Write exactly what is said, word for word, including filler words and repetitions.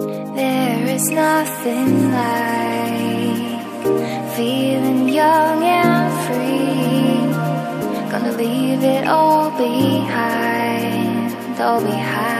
There is nothing like feeling young and free. Gonna leave it all behind, all behind.